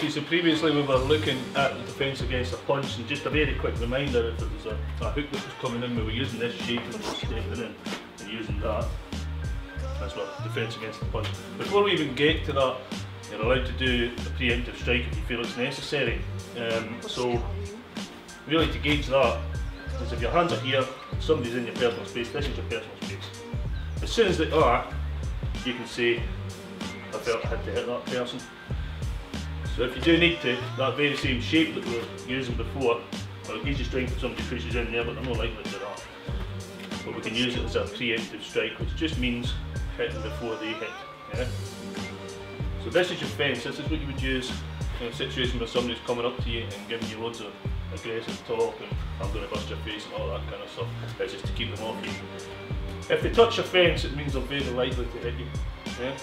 Okay, so previously we were looking at the defence against a punch, and just a very quick reminder, if it was a hook that was coming in, we were using this shape and stepping in and using that. That's what defence against the punch. Before we even get to that, you're allowed to do a preemptive strike if you feel it's necessary. So really to gauge that is if your hands are here, somebody's in your personal space, this is your personal space. As soon as they are, you can say, I felt I had to hit that person. So if you do need to, that very same shape that we were using before, well, it gives you strength if somebody pushes in there, but they're not likely to do that. But we can use it as a preemptive strike, which just means hitting before they hit. Yeah? So this is your fence, this is what you would use in a situation where somebody's coming up to you and giving you loads of aggressive talk and I'm going to bust your face and all that kind of stuff. It's just to keep them off you. If they touch your fence, it means they're very likely to hit you. Yeah?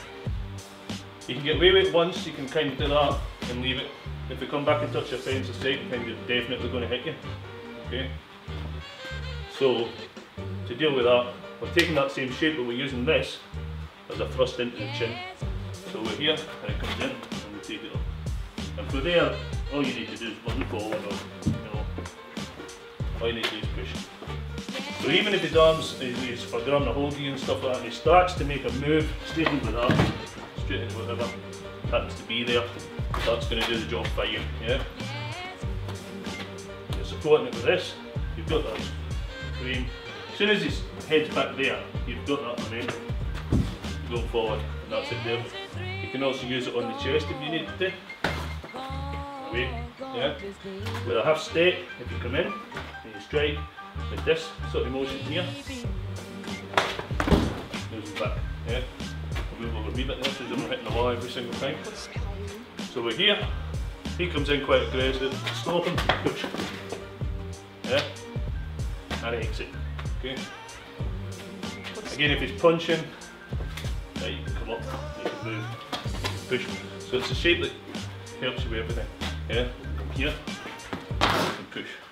You can get away with it once, you can kind of do that and leave it. If they come back and touch your fence a second time, they're definitely going to hit you. Okay? So, to deal with that, we're taking that same shape but we're using this as a thrust into the chin. So we're here, and it comes in, and we take it up. And from there, all you need to do is run forward or, you know, all you need to do is push. So even if his arms, he's grabbing a hold of you and stuff like that, and he starts to make a move, straight into that, straight into whatever happens to be there, that's going to do the job for you, yeah? You're supporting it with this, you've got that frame. As soon as his head's back there, you've got that momentum. Go forward, and that's it there. You can also use it on the chest if you need to. Away, yeah? With a half step, if you come in, and you strike with this sort of motion here. Moves it back, yeah? We'll move over a wee bit there, so we're hitting the wall every single time. So we're here, he comes in quite aggressive, stop him, push. Yeah? And exit, okay? Again, if he's punching, you can come up, you can move, you can push. So it's a shape that helps you with everything. Yeah, come here, and push.